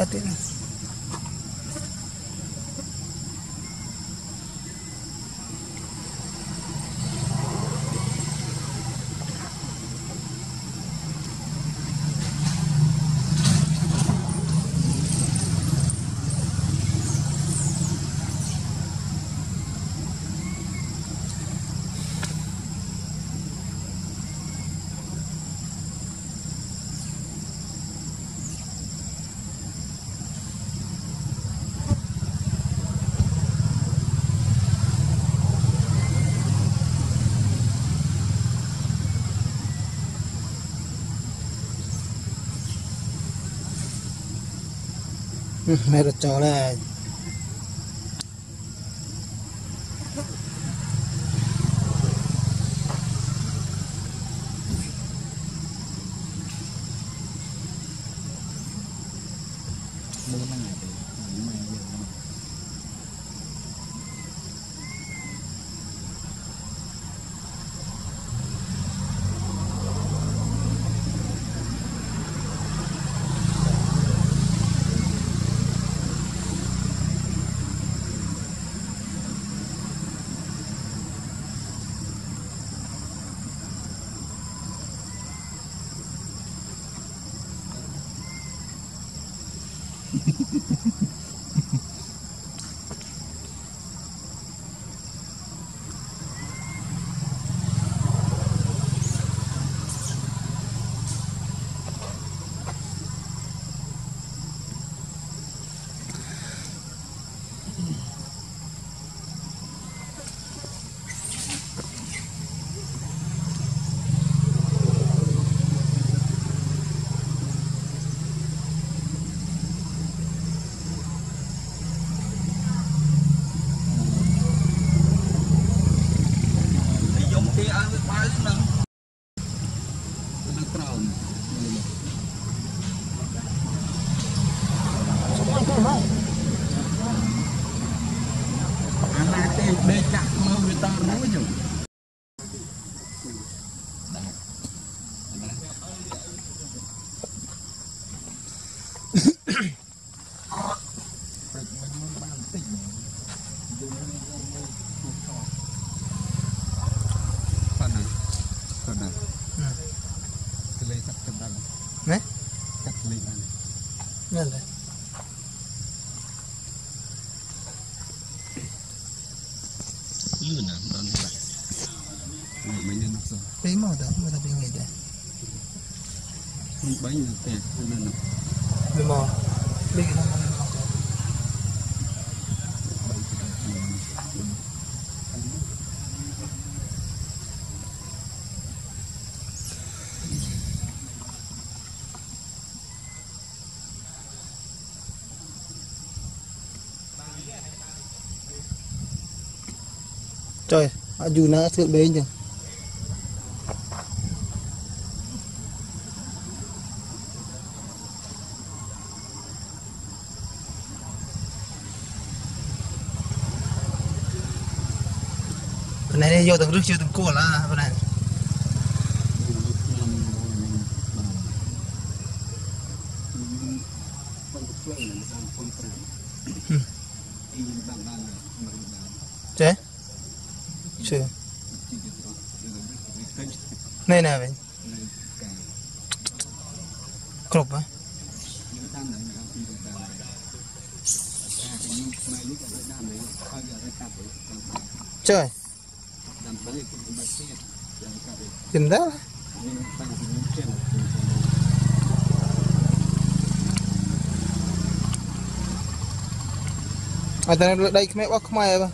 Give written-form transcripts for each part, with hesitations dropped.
Atin mẹ đã cho là bánh là tẹt cho nên là mò đi nó trời dù nó sửa bế nhỉ. Này vô từng rước chưa từng cua là bên này thế chưa này nè vậy cọp á chơi Cinta lah. Ada yang dari kemai wak kemai apa?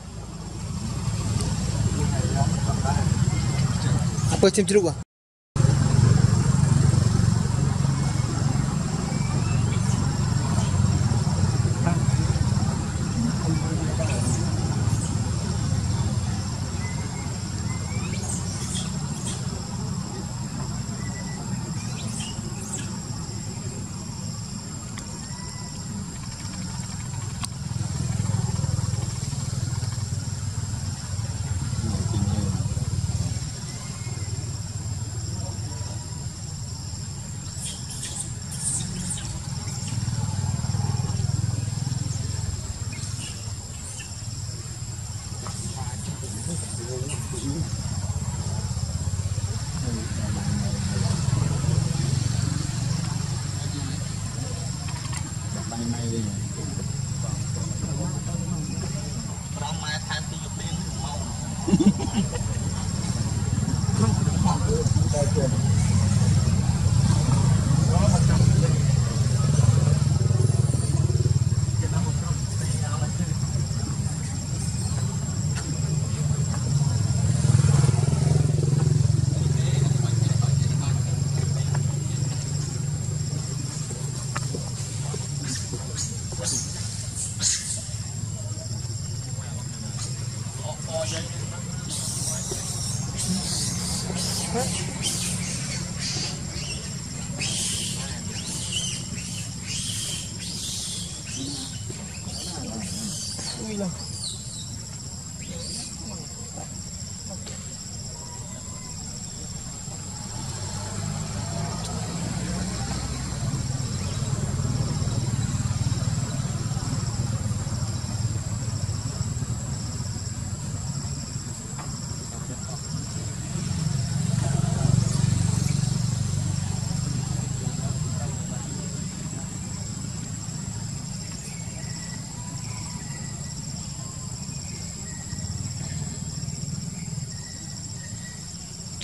Apa cem jeruk wak?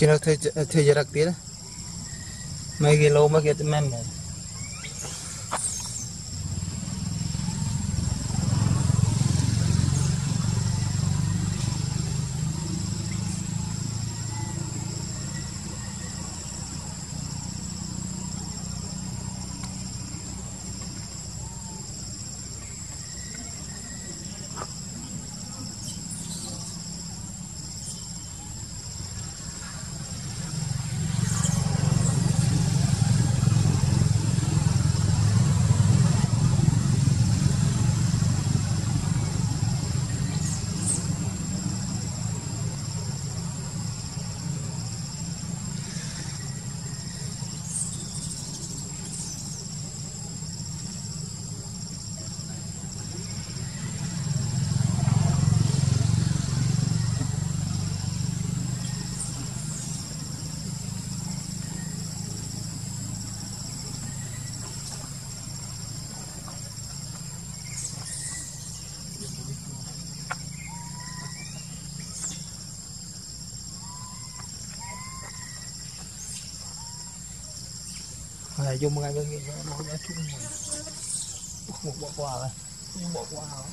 Kira thấy jarak tira, mấy cái lô mấy cái tấm men này. Hãy subscribe cho kênh Ghiền Mì Gõ để không bỏ lỡ những video hấp dẫn.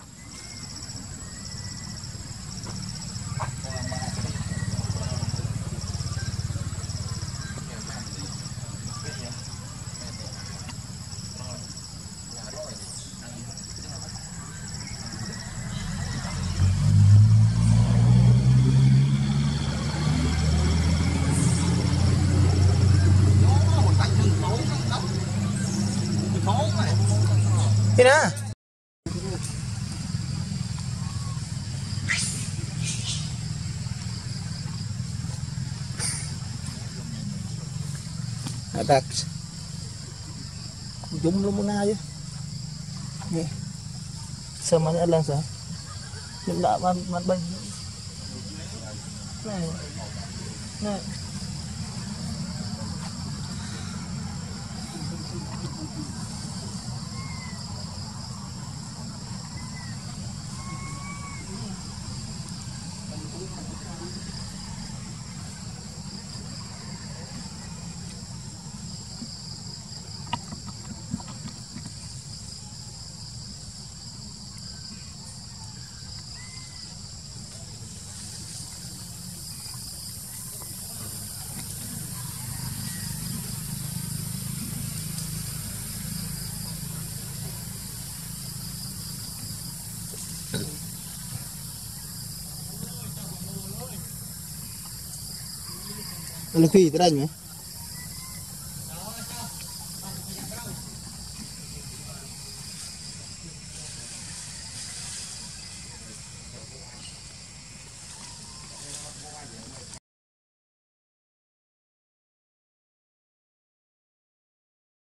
Nah. Ada. Jom lu muna aja. Nih. Sama ni alang sah. Tidak man baik. Nah. Lebih terang ya.